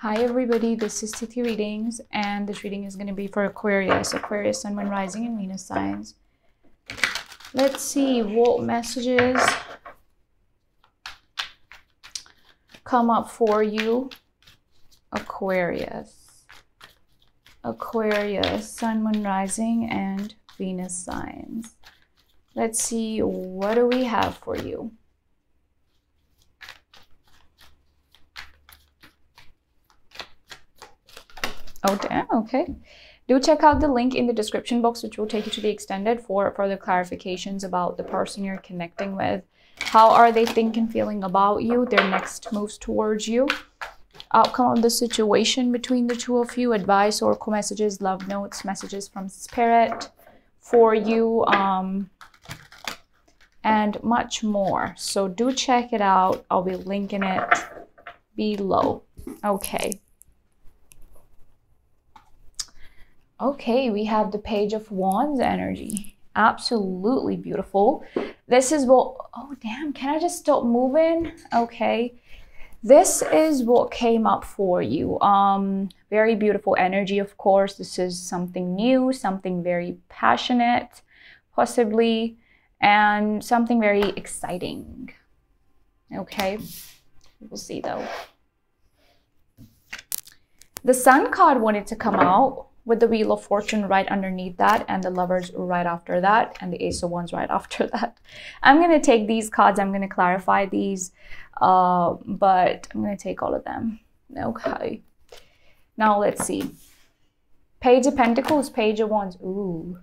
Hi everybody, this is Titi Readings, and this reading is going to be for Aquarius, Sun, Moon, Rising, and Venus signs. Let's see what messages come up for you, Aquarius, Sun, Moon, Rising, and Venus signs. Let's see, what do we have for you? Okay. Do check out the link in the description box, which will take you to the extended, for further clarifications about the person you're connecting with. How are they thinking, feeling about you, their next moves towards you, outcome of the situation between the two of you, advice, oracle messages, love notes, messages from spirit for you, and much more. So do check it out. I'll be linking it below. Okay, we have the Page of Wands energy. Absolutely beautiful. This is what... Oh, damn. Can I just stop moving? Okay. This is what came up for you. Very beautiful energy, of course. This is something new, something very passionate, possibly, and something very exciting. Okay. We'll see, though. The Sun card wanted to come out, with the Wheel of Fortune right underneath that, and the Lovers right after that, and the Ace of Wands right after that. I'm going to take these cards. I'm going to clarify these, but I'm going to take all of them. Okay. Now, let's see. Page of Pentacles, Page of Wands. Ooh.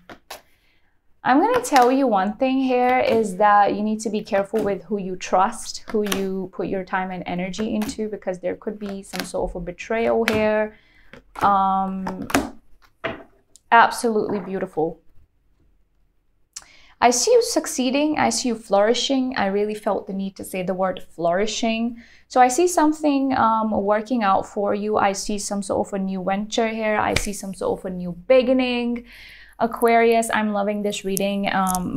I'm going to tell you one thing here is that you need to be careful with who you trust, who you put your time and energy into, because there could be some sort of a betrayal here. Absolutely beautiful. I see you succeeding. I see you flourishing. I really felt the need to say the word flourishing. So I see something working out for you. I see some sort of a new venture here. I see some sort of a new beginning. Aquarius, I'm loving this reading.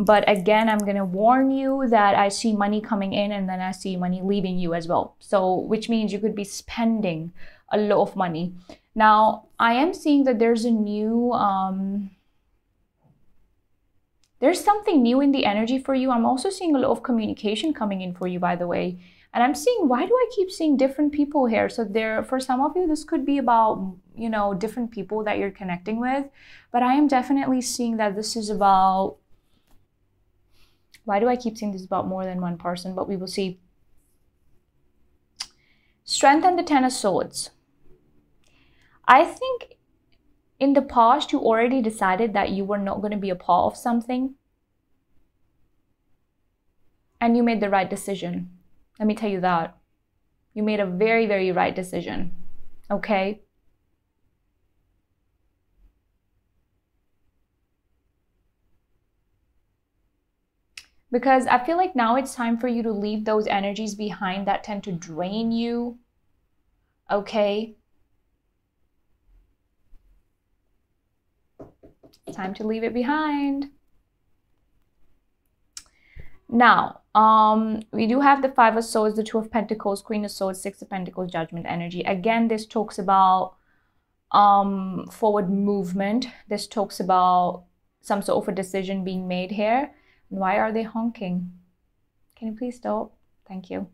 But again, I'm going to warn you that I see money coming in, and then I see money leaving you as well. So which means you could be spending a lot of money. Now, I am seeing that there's a new, there's something new in the energy for you. I'm also seeing a lot of communication coming in for you, by the way. And I'm seeing, why do I keep seeing different people here? So there, for some of you, this could be about, you know, different people that you're connecting with. But I am definitely seeing that this is about, why do I keep seeing this about more than one person? But we will see. Strength and the Ten of Swords. I think in the past, you already decided that you were not going to be a part of something. And you made the right decision. Let me tell you that. You made a very, very right decision. Okay? Because I feel like now it's time for you to leave those energies behind that tend to drain you. Okay? Time to leave it behind. Now, we do have the Five of Swords, the Two of Pentacles, Queen of Swords, Six of Pentacles, Judgment energy. Again, this talks about forward movement. This talks about some sort of a decision being made here. Why are they honking? Can you please stop? Thank you.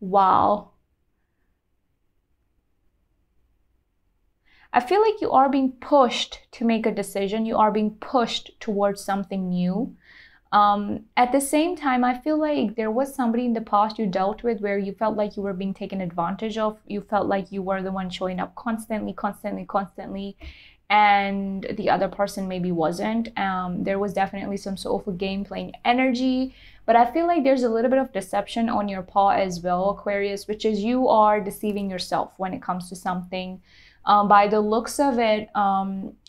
Wow. I feel like you are being pushed to make a decision. You are being pushed towards something new. At the same time, I feel like there was somebody in the past you dealt with where you felt like you were being taken advantage of. You felt like you were the one showing up constantly. And the other person maybe wasn't. There was definitely some sort of a game playing energy. But I feel like there's a little bit of deception on your part as well, Aquarius, which is you are deceiving yourself when it comes to something. By the looks of it,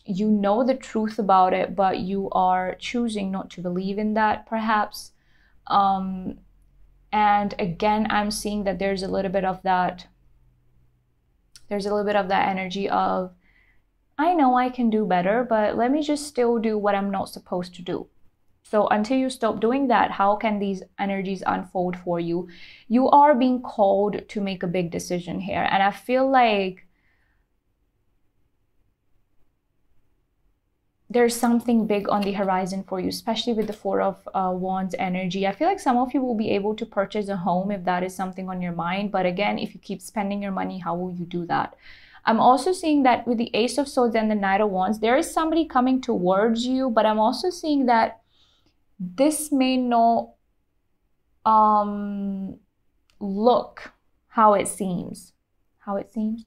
you know the truth about it, but you are choosing not to believe in that, perhaps. And again, I'm seeing that there's a little bit of that. There's a little bit of that energy of, I know I can do better, but let me just still do what I'm not supposed to do. So until you stop doing that, how can these energies unfold for you? You are being called to make a big decision here. And I feel like there's something big on the horizon for you, especially with the Four of Wands energy. I feel like some of you will be able to purchase a home if that is something on your mind. But again, if you keep spending your money, how will you do that? I'm also seeing that with the Ace of Swords and the Knight of Wands, there is somebody coming towards you. But I'm also seeing that this may not look how it seems.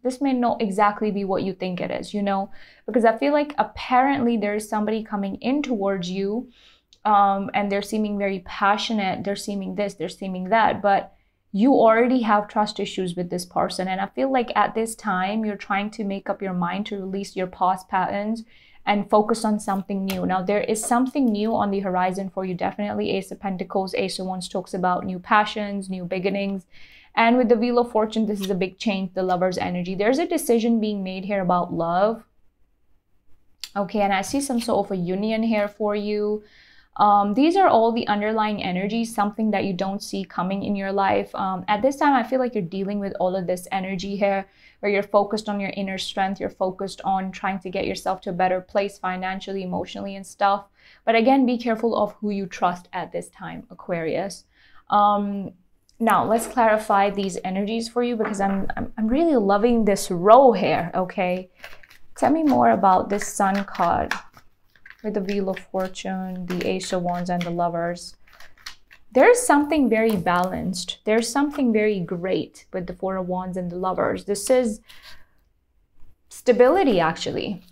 This may not exactly be what you think it is, you know, because I feel like apparently there is somebody coming in towards you and they're seeming very passionate. They're seeming this, they're seeming that, but you already have trust issues with this person. And I feel like at this time, you're trying to make up your mind to release your past patterns and focus on something new. Now, there is something new on the horizon for you, definitely. Ace of Pentacles, Ace of Wands talks about new passions, new beginnings. And with the Wheel of Fortune, this is a big change, the Lover's energy. There's a decision being made here about love. Okay, and I see some sort of a union here for you. These are all the underlying energies, something that you don't see coming in your life. At this time, I feel like you're dealing with all of this energy here, where you're focused on your inner strength, you're focused on trying to get yourself to a better place financially, emotionally, and stuff. But again, be careful of who you trust at this time, Aquarius. Now, let's clarify these energies for you, because I'm really loving this row here, okay? Tell me more about this Sun card with the Wheel of Fortune, the Ace of Wands, and the Lovers. There's something very balanced. There's something very great with the Four of Wands and the Lovers. This is stability, actually.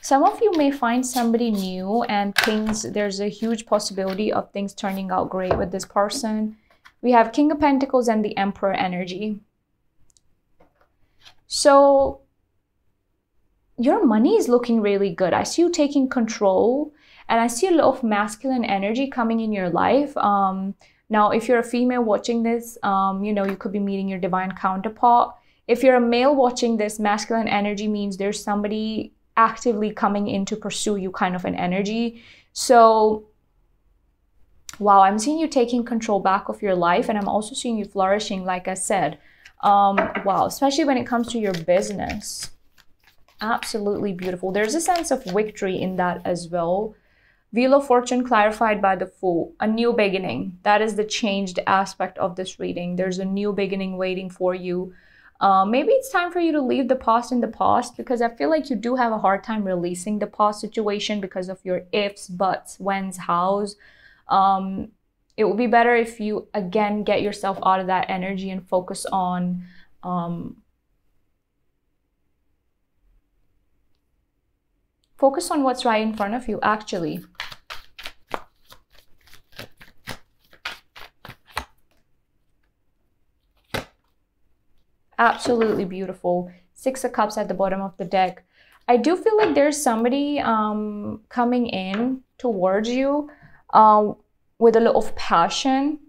Some of you may find somebody new and there's a huge possibility of things turning out great with this person. We have King of Pentacles and the Emperor energy. So your money is looking really good. I see you taking control, and I see a lot of masculine energy coming in your life. Now, if you're a female watching this, you know, you could be meeting your divine counterpart. If you're a male watching this, masculine energy means there's somebody actively coming in to pursue you, kind of an energy. So wow, I'm seeing you taking control back of your life, and I'm also seeing you flourishing, like I said. Wow, especially when it comes to your business. Absolutely beautiful. There's a sense of victory in that as well. Wheel of Fortune clarified by the Fool, a new beginning. That is the changed aspect of this reading. There's a new beginning waiting for you. Maybe it's time for you to leave the past in the past, because I feel like you do have a hard time releasing the past situation because of your ifs, buts, whens, hows. It would be better if you, again, get yourself out of that energy and focus on what's right in front of you, actually. Absolutely beautiful. Six of Cups at the bottom of the deck. I do feel like there's somebody coming in towards you with a lot of passion.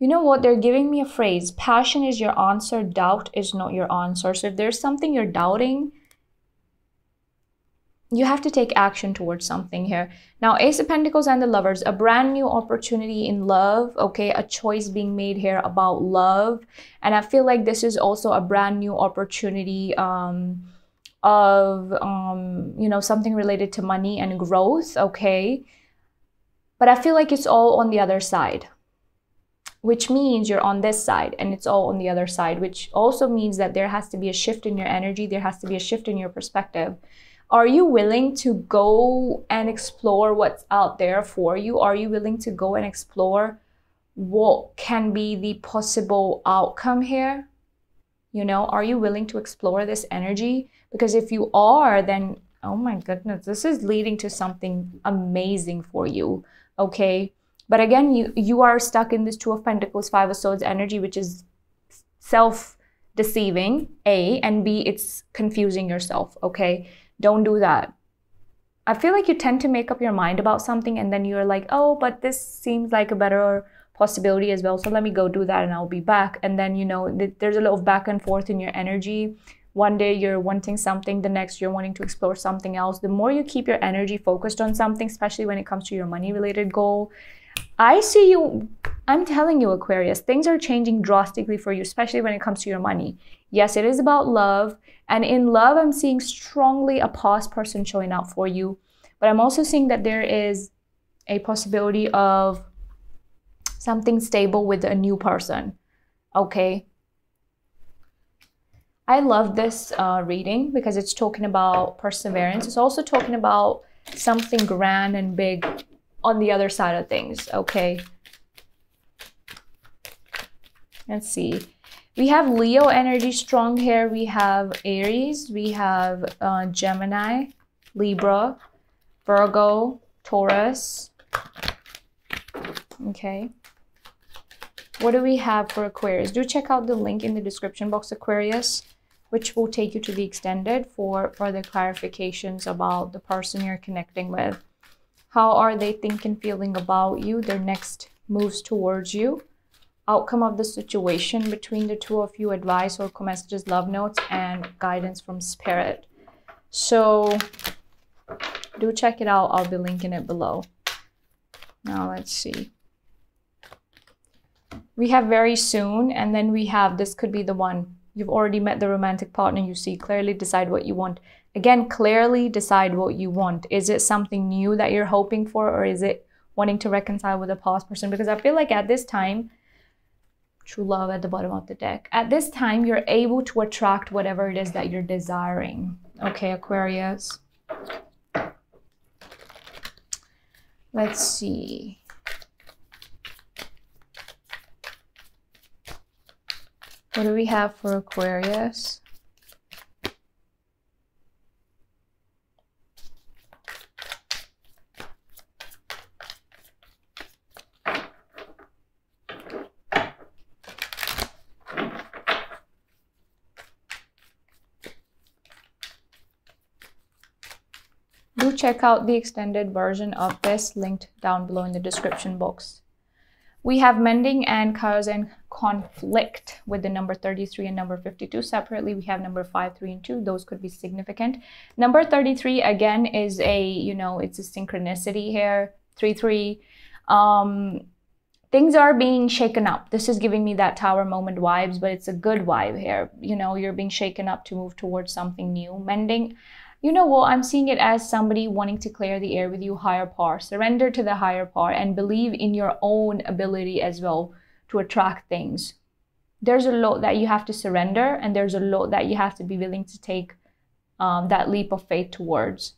You know what? They're giving me a phrase. Passion is your answer. Doubt is not your answer. So if there's something you're doubting, you have to take action towards something here. Now, Ace of Pentacles and the Lovers, a brand new opportunity in love, okay? A choice being made here about love. And I feel like this is also a brand new opportunity you know, something related to money and growth, okay? But I feel like it's all on the other side, which means you're on this side and it's all on the other side, which also means that there has to be a shift in your energy. There has to be a shift in your perspective. Are you willing to go and explore what's out there for you? Are you willing to go and explore what can be the possible outcome here? You know, are you willing to explore this energy? Because if you are, then, oh my goodness, this is leading to something amazing for you, okay? But again, you are stuck in this Two of Pentacles, Five of Swords energy, which is self-deceiving, A, and B, it's confusing yourself, okay? Don't do that. I feel like you tend to make up your mind about something and then you're like, oh, but this seems like a better possibility as well. So let me go do that and I'll be back. And then, you know, there's a lot of back and forth in your energy. one day you're wanting something, the next you're wanting to explore something else. The more you keep your energy focused on something, especially when it comes to your money related goal, I see you. I'm telling you, Aquarius, things are changing drastically for you, especially when it comes to your money. Yes, it is about love. And in love, I'm seeing strongly a past person showing up for you. But I'm also seeing that there is a possibility of something stable with a new person. Okay. I love this reading because it's talking about perseverance. It's also talking about something grand and big on the other side of things. Okay. Let's see. We have Leo energy strong here. We have Aries. We have Gemini, Libra, Virgo, Taurus. Okay. What do we have for Aquarius? Do check out the link in the description box, Aquarius, which will take you to the extended for further clarifications about the person you're connecting with. How are they thinking, feeling about you? Their next moves towards you. Outcome of the situation between the two of you, advice or messages, love notes, and guidance from spirit. So do check it out. I'll be linking it below. Now let's see. We have very soon, and then we have this could be the one. You've already met the romantic partner you see. Clearly decide what you want. Again, clearly decide what you want. Is it something new that you're hoping for, or is it wanting to reconcile with a past person? Because I feel like at this time, true love at the bottom of the deck. At this time, you're able to attract whatever it is that you're desiring. Okay, Aquarius. Let's see. What do we have for Aquarius? Do check out the extended version of this linked down below in the description box. We have mending and chaos and conflict with the number 33 and number 52. Separately, we have number 5, 3, and 2. Those could be significant. Number 33, again, is a, you know, it's a synchronicity here. 3, 3. Things are being shaken up. This is giving me that tower moment vibes, but it's a good vibe here. You know, you're being shaken up to move towards something new. Mending. You know what? I'm seeing it as somebody wanting to clear the air with you, higher power. Surrender to the higher power and believe in your own ability as well to attract things. There's a lot that you have to surrender, and there's a lot that you have to be willing to take that leap of faith towards.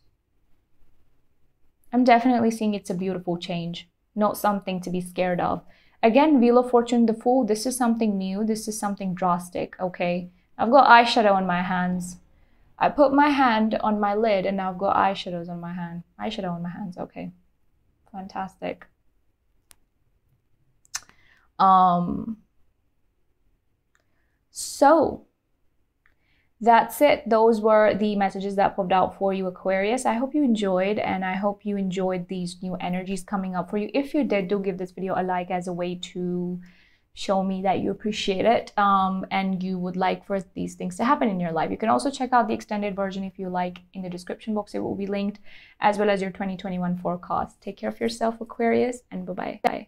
I'm definitely seeing it's a beautiful change, not something to be scared of. Again, Wheel of Fortune, the Fool. This is something new. This is something drastic, okay? I've got eyeshadow on my hands. I put my hand on my lid and now I've got eyeshadows on my hand. Eyeshadow on my hands, okay. Fantastic. So that's it. Those were the messages that popped out for you, Aquarius. I hope you enjoyed, and I hope you enjoyed these new energies coming up for you. If you did, do give this video a like as a way to show me that you appreciate it and you would like for these things to happen in your life. You can also check out the extended version if you like in the description box. It will be linked, as well as your 2021 forecast. Take care of yourself, Aquarius, and bye-bye. Bye.